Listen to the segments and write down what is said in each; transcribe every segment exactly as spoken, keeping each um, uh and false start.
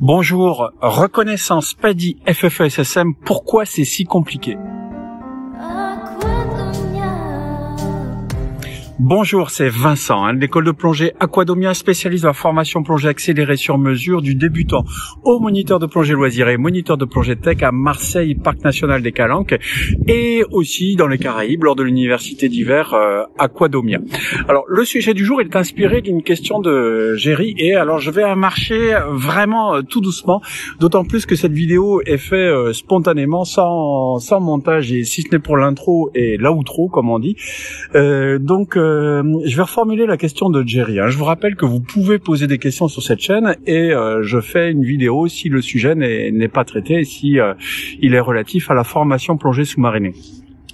Bonjour, reconnaissance P A D I F F E S S M, pourquoi c'est si compliqué? Bonjour, c'est Vincent, hein, de l'école de plongée Aquadomia, spécialiste dans la formation plongée accélérée sur mesure du débutant au moniteur de plongée loisir et moniteur de plongée tech à Marseille, parc national des Calanques, et aussi dans les Caraïbes lors de l'université d'hiver euh, Aquadomia. Alors le sujet du jour est inspiré d'une question de Géry, et alors je vais marcher vraiment euh, tout doucement, d'autant plus que cette vidéo est faite euh, spontanément, sans sans montage, et si ce n'est pour l'intro et l'outro comme on dit. Euh, donc euh, Euh, je vais reformuler la question de Géry. Hein. Je vous rappelle que vous pouvez poser des questions sur cette chaîne et euh, je fais une vidéo si le sujet n'est pas traité et si euh, il est relatif à la formation plongée sous-marinée.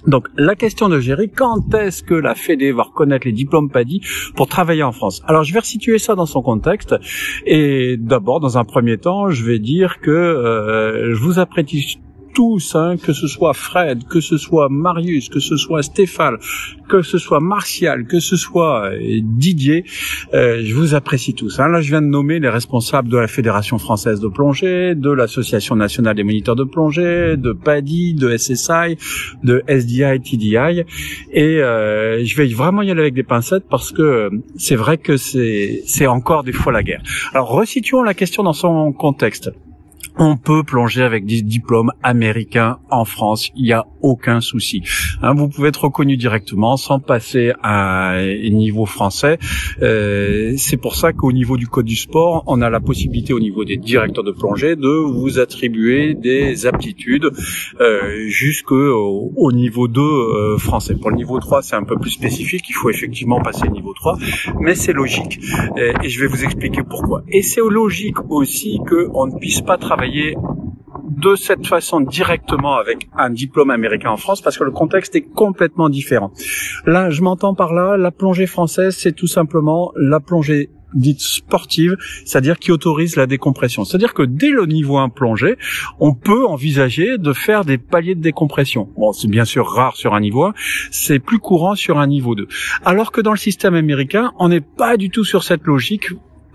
Donc la question de Géry, quand est-ce que la Fédé va reconnaître les diplômes P A D I pour travailler en France? Alors je vais resituer ça dans son contexte, et d'abord, dans un premier temps, je vais dire que euh, je vous apprécie tous, hein, que ce soit Fred, que ce soit Marius, que ce soit Stéphane, que ce soit Martial, que ce soit euh, Didier, euh, je vous apprécie tous. Hein. Là, je viens de nommer les responsables de la Fédération française de plongée, de l'Association nationale des moniteurs de plongée, de P A D I, de S S I, de S D I, T D I, et euh, je vais vraiment y aller avec des pincettes parce que c'est vrai que c'est c'est encore des fois la guerre. Alors, resituons la question dans son contexte. On peut plonger avec des diplômes américains en France, il n'y a aucun souci. Hein, vous pouvez être reconnu directement sans passer à un niveau français. Euh, c'est pour ça qu'au niveau du code du sport, on a la possibilité au niveau des directeurs de plongée de vous attribuer des aptitudes euh, jusqu'au au niveau deux euh, français. Pour le niveau trois, c'est un peu plus spécifique, il faut effectivement passer au niveau trois, mais c'est logique et, et je vais vous expliquer pourquoi. Et c'est logique aussi qu'on ne puisse pas travailler de cette façon directement avec un diplôme américain en France, parce que le contexte est complètement différent. Là, je m'entends par là, la plongée française, c'est tout simplement la plongée dite sportive, c'est-à-dire qui autorise la décompression. C'est-à-dire que dès le niveau un plongée, on peut envisager de faire des paliers de décompression. Bon, c'est bien sûr rare sur un niveau un, c'est plus courant sur un niveau deux. Alors que dans le système américain, on n'est pas du tout sur cette logique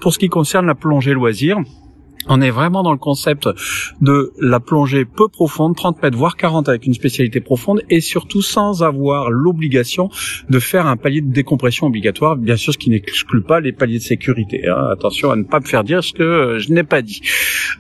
pour ce qui concerne la plongée loisir. On est vraiment dans le concept de la plongée peu profonde, trente mètres voire quarante avec une spécialité profonde, et surtout sans avoir l'obligation de faire un palier de décompression obligatoire, bien sûr ce qui n'exclut pas les paliers de sécurité. Hein. Attention à ne pas me faire dire ce que je n'ai pas dit.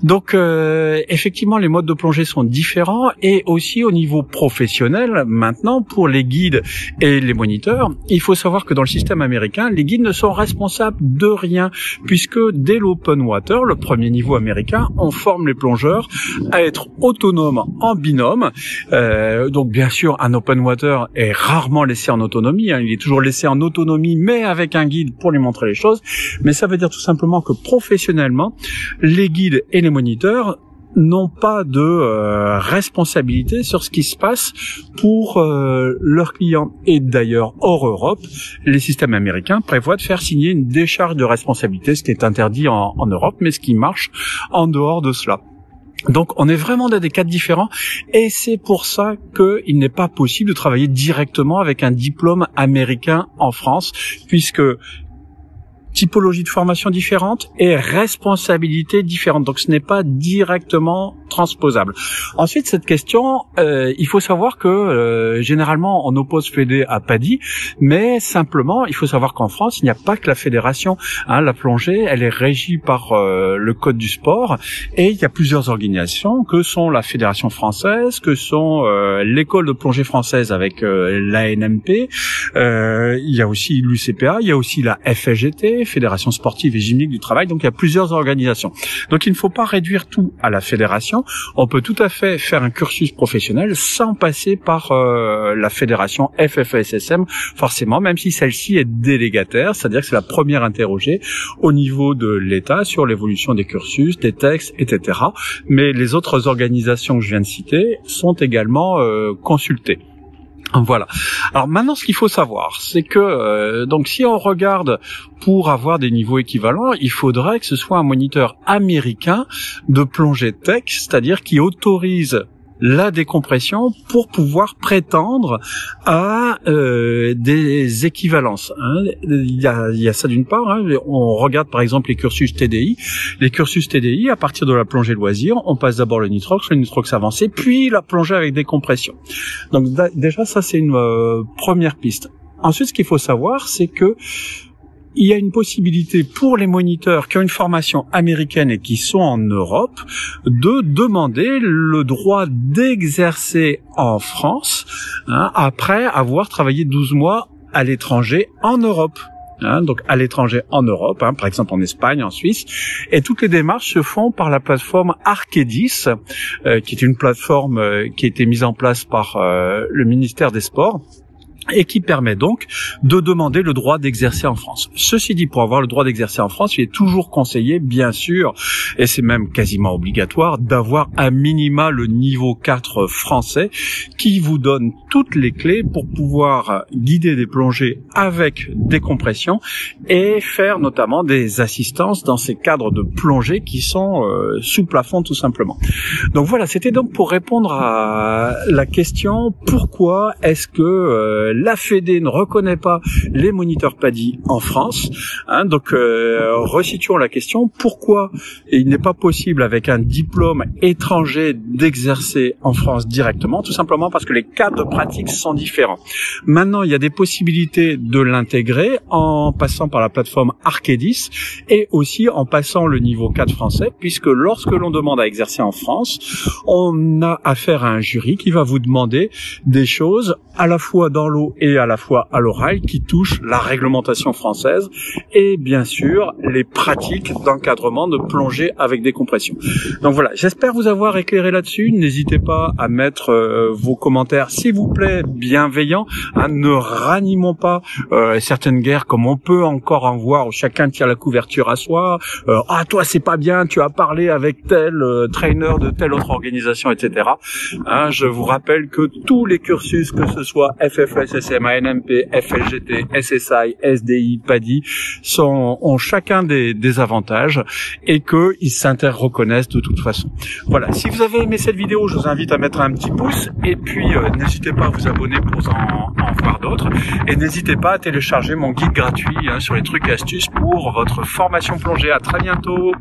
Donc euh, effectivement les modes de plongée sont différents, et aussi au niveau professionnel maintenant pour les guides et les moniteurs, il faut savoir que dans le système américain, les guides ne sont responsables de rien, puisque dès l'open water, le premier niveau américain, on forme les plongeurs à être autonomes en binôme. Euh, donc bien sûr, un open water est rarement laissé en autonomie. Hein, il est toujours laissé en autonomie, mais avec un guide pour lui montrer les choses. Mais ça veut dire tout simplement que professionnellement, les guides et les moniteurs n'ont pas de euh, responsabilité sur ce qui se passe pour euh, leurs clients. Et d'ailleurs, hors Europe, les systèmes américains prévoient de faire signer une décharge de responsabilité, ce qui est interdit en, en Europe, mais ce qui marche en dehors de cela. Donc on est vraiment dans des cadres différents, et c'est pour ça qu'il n'est pas possible de travailler directement avec un diplôme américain en France, puisque typologie de formation différente et responsabilités différentes. Donc ce n'est pas directement transposable. Ensuite, cette question, euh, il faut savoir que euh, généralement on oppose Fédé à P A D I, mais simplement il faut savoir qu'en France, il n'y a pas que la fédération. Hein, la plongée, elle est régie par euh, le code du sport, et il y a plusieurs organisations que sont la Fédération française, que sont euh, l'école de plongée française avec euh, l'A N M P, euh, il y a aussi l'U C P A, il y a aussi la F F G T, Fédération sportive et gymnique du travail, donc il y a plusieurs organisations. Donc il ne faut pas réduire tout à la fédération, on peut tout à fait faire un cursus professionnel sans passer par euh, la fédération F F E S S M, forcément, même si celle-ci est délégataire, c'est-à-dire que c'est la première interrogée au niveau de l'État sur l'évolution des cursus, des textes, et cetera. Mais les autres organisations que je viens de citer sont également euh, consultées. Voilà. Alors maintenant, ce qu'il faut savoir, c'est que euh, donc si on regarde pour avoir des niveaux équivalents, il faudrait que ce soit un moniteur américain de plongée tech, c'est-à-dire qui autorise la décompression pour pouvoir prétendre à euh, des équivalences. Hein. Il, y a, il y a ça d'une part. Hein. On regarde par exemple les cursus T D I. Les cursus T D I, à partir de la plongée loisir, on passe d'abord le nitrox, le nitrox avancé, puis la plongée avec décompression. Donc da, déjà ça c'est une euh, première piste. Ensuite, ce qu'il faut savoir, c'est que il y a une possibilité pour les moniteurs qui ont une formation américaine et qui sont en Europe de demander le droit d'exercer en France, hein, après avoir travaillé douze mois à l'étranger en Europe. Hein, donc à l'étranger en Europe, hein, par exemple en Espagne, en Suisse, et toutes les démarches se font par la plateforme Arcédis, euh, qui est une plateforme euh, qui a été mise en place par euh, le ministère des Sports, et qui permet donc de demander le droit d'exercer en France. Ceci dit, pour avoir le droit d'exercer en France, il est toujours conseillé, bien sûr, et c'est même quasiment obligatoire, d'avoir à minima le niveau quatre français qui vous donne toutes les clés pour pouvoir guider des plongées avec décompression et faire notamment des assistances dans ces cadres de plongée qui sont euh, sous plafond tout simplement. Donc voilà, c'était donc pour répondre à la question pourquoi est-ce que euh, la Fédé ne reconnaît pas les moniteurs P A D I en France. Hein, donc, euh, resituons la question. Pourquoi il n'est pas possible avec un diplôme étranger d'exercer en France directement? Tout simplement parce que les cas de pratique sont différents. Maintenant, il y a des possibilités de l'intégrer en passant par la plateforme Arcédis et aussi en passant le niveau quatre français, puisque lorsque l'on demande à exercer en France, on a affaire à un jury qui va vous demander des choses à la fois dans l'eau et à la fois à l'oral, qui touche la réglementation française et bien sûr les pratiques d'encadrement de plongée avec décompression. Donc voilà, j'espère vous avoir éclairé là-dessus. N'hésitez pas à mettre euh, vos commentaires, s'il vous plaît, bienveillants. Hein, ne ranimons pas euh, certaines guerres comme on peut encore en voir où chacun tire la couverture à soi. Euh, ah toi c'est pas bien, tu as parlé avec tel euh, trainer de telle autre organisation, et cetera. Hein, je vous rappelle que tous les cursus, que ce soit F F E S S M, A N M P, F F G T, S S I, S D I, P A D I, sont, ont chacun des, des avantages et qu'ils s'inter-reconnaissent de toute façon. Voilà, si vous avez aimé cette vidéo, je vous invite à mettre un petit pouce et puis euh, n'hésitez pas à vous abonner pour en, en voir d'autres et n'hésitez pas à télécharger mon guide gratuit hein, sur les trucs et astuces pour votre formation plongée. À très bientôt.